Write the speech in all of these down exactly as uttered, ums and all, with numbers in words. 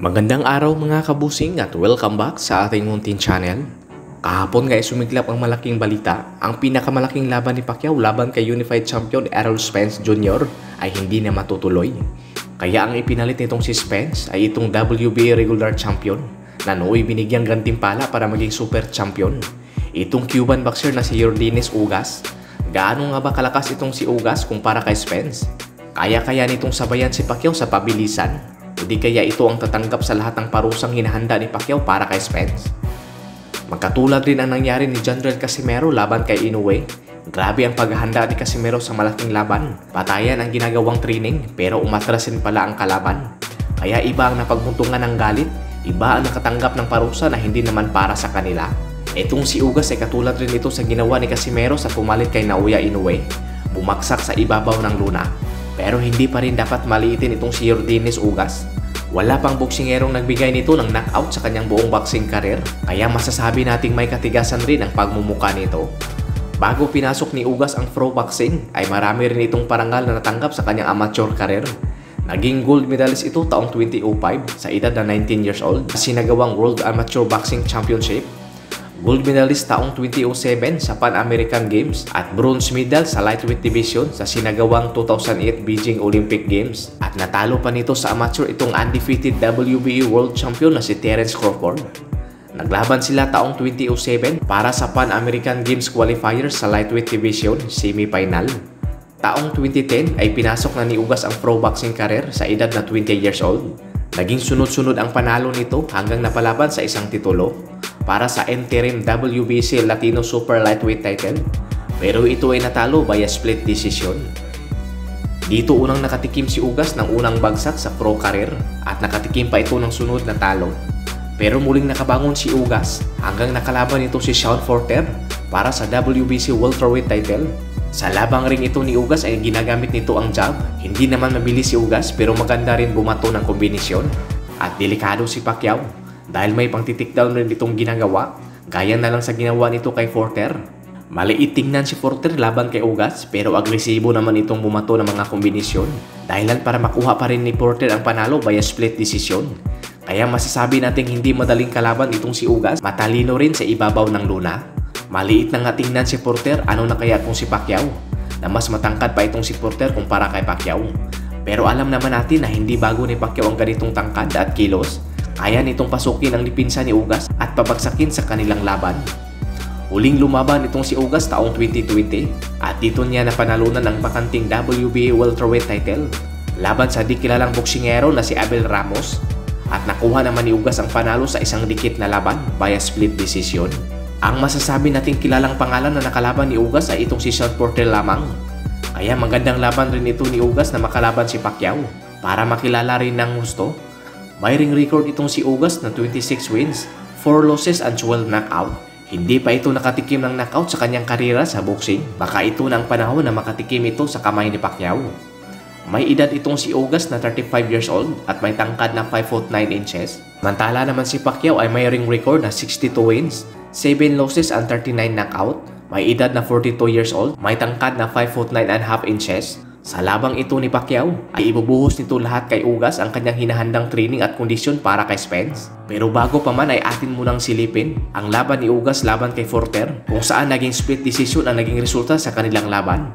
Magandang araw mga kabusing at welcome back sa ating Muntin Channel. Kahapon nga sumiklap ang malaking balita, ang pinakamalaking laban ni Pacquiao laban kay Unified Champion Errol Spence Junior ay hindi na matutuloy. Kaya ang ipinalit nitong si Spence ay itong W B A regular champion na nooy binigyang gantimpala para maging super champion. Itong Cuban boxer na si Yordenis Ugás. Gaano nga ba kalakas itong si Ugás kumpara kay Spence? Kaya-kaya nitong sabayan si Pacquiao sa pabilisan. Hindi kaya ito ang tatanggap sa lahat ng parusang hinahanda ni Pacquiao para kay Spence. Magkatulad rin ang nangyari ni General Casimero laban kay Inoue. Grabe ang paghahanda ni Casimero sa malaking laban. Patayan ang ginagawang training pero umatrasin pala ang kalaban. Kaya iba ang napagmuntungan ng galit, iba ang nakatanggap ng parusa na hindi naman para sa kanila. Itong si Ugás ay katulad rin ito sa ginawa ni Casimero sa pumalit kay Naoya Inoue. Bumagsak sa ibabaw ng luna. Pero hindi pa rin dapat maliitin itong si Yordenis Ugás. Wala pang boksingerong nagbigay nito ng knockout sa kanyang buong boxing career, kaya masasabi nating may katigasan rin ang pagmumuka nito. Bago pinasok ni Ugás ang pro boxing, ay marami rin itong parangal na natanggap sa kanyang amateur career. Naging gold medalist ito taong two thousand five sa edad na nineteen years old sa sinagawang World Amateur Boxing Championship, gold medalist taong two thousand seven sa Pan-American Games at bronze medal sa lightweight division sa sinagawang two thousand eight Beijing Olympic Games. At natalo pa nito sa amateur itong undefeated W B A World Champion na si Terence Crawford. Naglaban sila taong two thousand seven para sa Pan-American Games qualifiers sa lightweight division semi-final. Taong twenty ten ay pinasok na ni Ugás ang pro boxing career sa edad na twenty years old. Naging sunod-sunod ang panalo nito hanggang napalaban sa isang titulo para sa interim W B C Latino Super Lightweight title, pero ito ay natalo via split decision. Dito unang nakatikim si Ugás ng unang bagsak sa pro career at nakatikim pa ito ng sunod na talo. Pero muling nakabangon si Ugás hanggang nakalaban nito si Shawn Porter para sa W B C Welterweight title. Sa labang ring ito ni Ugás ay ginagamit nito ang jab. Hindi naman mabilis si Ugás pero maganda rin bumato ng kombinasyon. At delikado si Pacquiao dahil may pang-titikdown rin itong ginagawa, gaya na lang sa ginawa nito kay Porter. Maliit tingnan si Porter laban kay Ugás pero agresibo naman itong bumato ng mga kombinasyon, dahilan para makuha pa rin ni Porter ang panalo via split decision. Kaya masasabi nating hindi madaling kalaban itong si Ugás, matalino rin sa ibabaw ng luna. Maliit na nga tingnan si Porter, ano na kaya kung si Pacquiao? Na mas matangkad pa itong si Porter kumpara kay Pacquiao. Pero alam naman natin na hindi bago ni Pacquiao ang ganitong tangkad at kilos. Kaya nitong pasukin ang lipinsa ni Ugás at pabagsakin sa kanilang laban. Huling lumaban itong si Ugás taong twenty twenty at dito niya napanalunan ang bakanting W B A welterweight title laban sa di kilalang boksingero na si Abel Ramos, at nakuha naman ni Ugás ang panalo sa isang dikit na laban via split decision. Ang masasabi nating kilalang pangalan na nakalaban ni Ugás ay itong si Shawn Porter lamang. Kaya magandang laban rin ito ni Ugás na makalaban si Pacquiao para makilala rin ng gusto. May ring record itong si Ugás na twenty-six wins, four losses and twelve knockout. Hindi pa ito nakatikim ng knockout sa kanyang karera sa boxing. Baka ito na ang panahon na makatikim ito sa kamay ni Pacquiao. May edad itong si Ugás na thirty-five years old at may tangkad na five foot nine inches. Mantala naman si Pacquiao ay may ring record na sixty-two wins, seven losses and thirty-nine knockout. May edad na forty-two years old, may tangkad na five foot nine and a half inches. Sa labang ito ni Pacquiao ay ibubuhos nito lahat kay Ugás ang kanyang hinahandang training at kondisyon para kay Spence. Pero bago pa man ay atin munang silipin ang laban ni Ugás laban kay Porter, kung saan naging split decision ang naging resulta sa kanilang laban.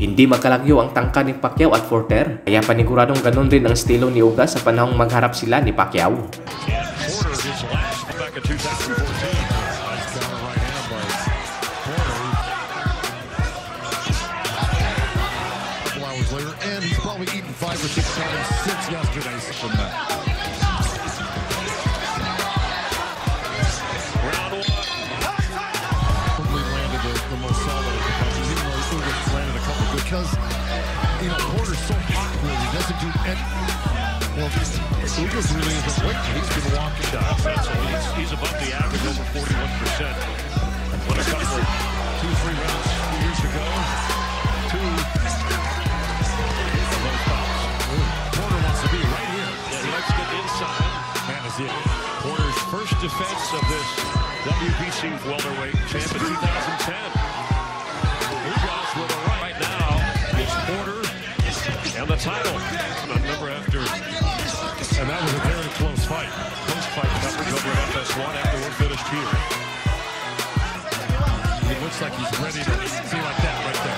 Hindi magkalagyo ang tangka ni Pacquiao at Porter, kaya paniguradong ganun rin ang estilo ni Ugás sa panahong magharap sila ni Pacquiao. And he's probably eaten five or six times since yesterday from that. Round one. Probably landed the, the most solid of the punches, even though Ugás landed a couple because, you know, Porter's so popular, he doesn't do any. Well, Ugás really isn't quick. He's been walking the offense, so he's, he's above the average over forty-one percent. What a couple, two, three rounds, two years ago, two. Porter's first defense of this W B C welterweight champion in two thousand ten. Ugás with a right. Right now is Porter and the title. A number after, and that was a very close fight. looks like he's ready to see like that right there.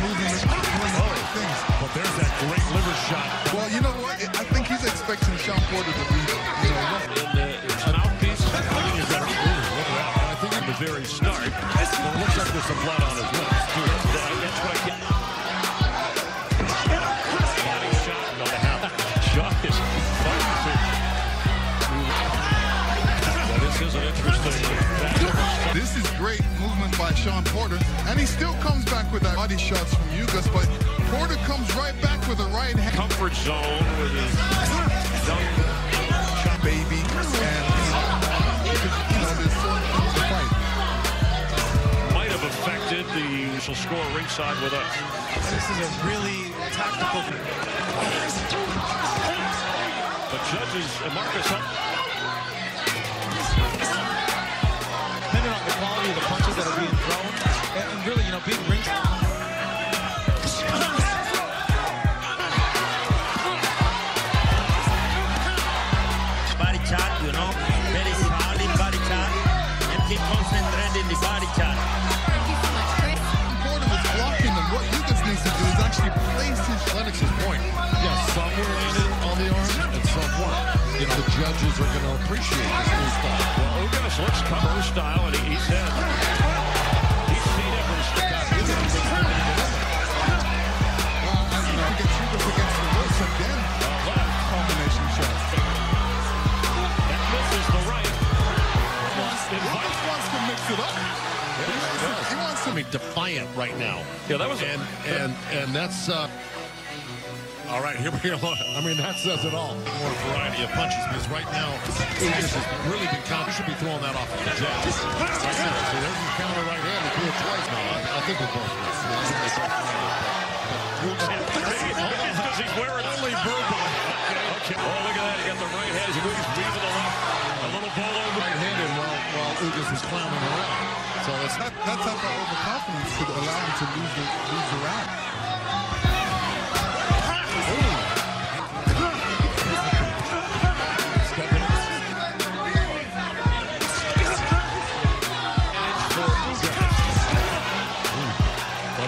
Moving, doing all the things. But there's that great liver shot. Well, you know what? I think he's expecting Shawn Porter to be, you know, an outpiece. I think at the very start, it looks like there's some blood on his lips. That's what I get. Body shot on the half. Shot is fun. This is an interesting. This is great movement by Shawn Porter, and he still comes back with that body shots from Ugás, but Porter comes right back with a right hand. Comfort zone with his dumb baby, and you know, this sort of fight might have affected the initial score ringside with us. This is a really tactical. The judges, Marcus Hunt. The punches that are being thrown, and really, you know, being ringside. Body shot, you know, very solid body shot, and keep concentrating the body shot. Thank you so much, Chris. Porter was blocking them. What Ugás needs to do is actually place his Lennox's point. Yeah, somewhere landed on the arm, and somewhere. You know, the judges are going to appreciate this new style. Well, Ugás looks cover style, and he said he's seen it from Chicago. Well, and you know, he gets Ugás against the ropes again. Combination shot. That misses the right. Ugás wants to mix it up. He wants, he wants to be defiant right now. Yeah, that was. And a, and and that's. Uh, All right, here we are. I mean, that says it all. More variety of punches, because right now, Ugás has really been calm. He should be throwing that off the jab. Right now, so there's a counter right hand. He threw it twice now. I, I think we're both. Because he's wearing only verbally. Okay. Oh, look at that. He got the right hand. He's weaving to the left. A little ball over. Right-handed while, while Ugás was climbing around. So that's that, that's how the overconfidence could allow him to lose the, lose the round.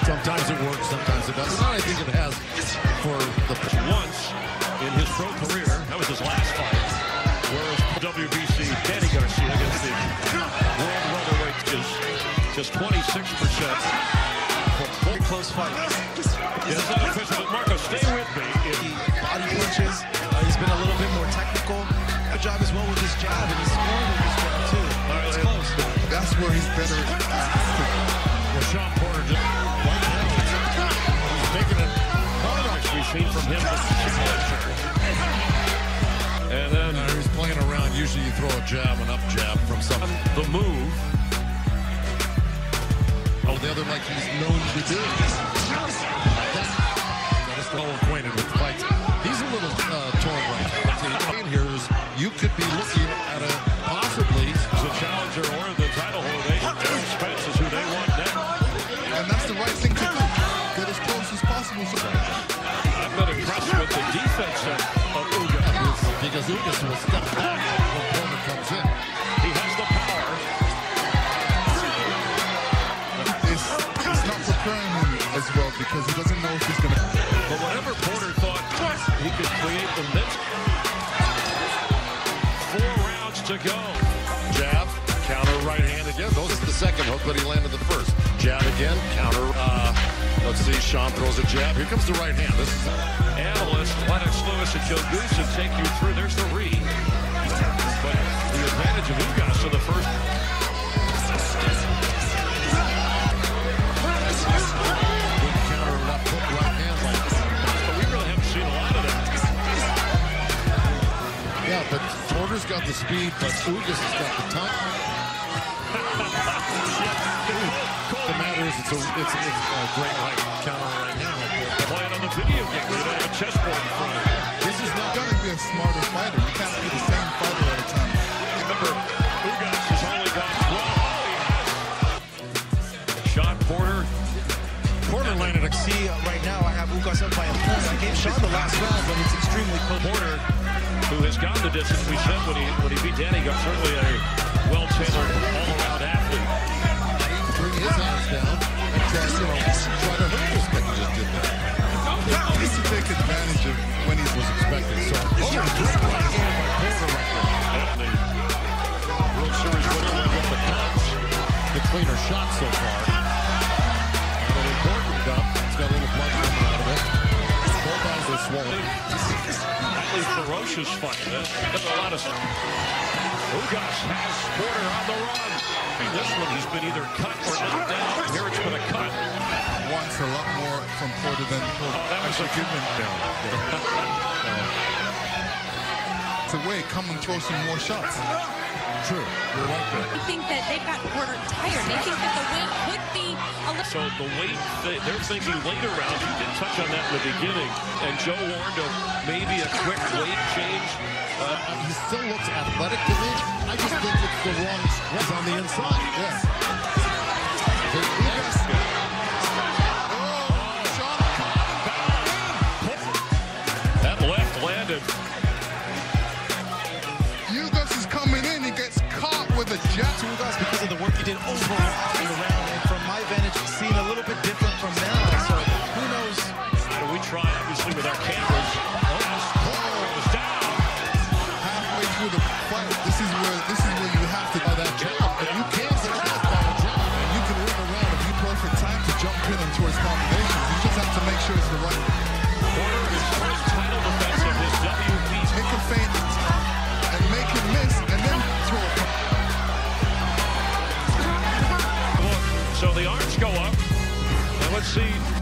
Sometimes it works, sometimes it doesn't. I think it has for the once in his pro career. That was his last fight. Whereas W B C Danny Garcia against the world welterweight is just twenty-six percent for very close fight. It is not official, but Marco, stay with me. He body punches. Uh, he's been a little bit more technical. Good job as well with his jab, and he's scored with his jab too. Right, it's close. That's where he's better. Well, Shawn Porter just. Seen from him. And then uh, he's playing around. Usually you throw a jab, an up jab from someone. The move. Oh, the other like he's known to do. That is well acquainted with fights. He's a little uh, torn right now. Here is you could be looking at a possibly the challenger or the title holder. Terence Spence is who they want now. And that's the right thing to do. Get as close as possible to that. But impressed with the defense of Ugás, because Ugás will step back when Porter comes in. He has the power. It's, it's not preparing him as well because he doesn't know if he's going to. But whatever Porter thought he could create from this. Four rounds to go. Jab, counter, right hand again. Those is the second hook, but he landed the first. Jab again, counter. Uh, Let's see, Shawn throws a jab. Here comes the right hand. This is analyst Lennox Lewis and Joe Goose to take you through. There's the read. But the advantage of Ugás to the first. Good counter left hook, right hand like this. But we really haven't seen a lot of that. Yeah, but Porter's got the speed, but Ugás has got the time. The matter is, it's a, it's a, it's a great light counter right now. Playing on the video game, we don't have a chessboard in front of him. This is not going to be a smarter fighter. You can't be the same fighter at a time. Remember, Ugás has only got twelve. Shawn Porter. Porter landed a see uh, right now. I have Ugás up by a point. I gave Shawn the last round, but it's extremely close. Porter, who has gone the distance, we said when he when he beat Danny, got certainly a well-tailored all-around athlete. His hands cleaner shot so far. And an important dump. It's got a little blood coming out of it. Both eyes are swollen. Really ferocious fight. There's a lot of stuff. Ugás has Porter on the run. This one has been either cut or knocked down. Here it's been a cut. Wants a lot more from Porter than Porter. Oh, that was a good one down. It's a way, come and throw some more shots. True. You're like that. I think that they've got Porter tired. They think that the weight could be a little... So the weight, they're thinking later rounds. You didn't touch on that in the beginning. And Joe warned of maybe a quick weight change. Uh, he still looks athletic to me. I just think it's the wrong stress on the inside. Yes. That's good. Oh, shot. That left landed. With a jet to Ugás because of the work he did over and around, and from my vantage, seen a little bit different from now. So who knows? But we try obviously with our cameras. Ugás goes down halfway through the fight. This is where this is where you have to buy that jab. If you can't success by a jab, you can win the round if you perfect time to jump in and towards combinations. You just have to make sure it's the right one. Porter, his first title defense of his W B. Take a feint and make him miss, and then throw a punch. So the arms go up, and let's see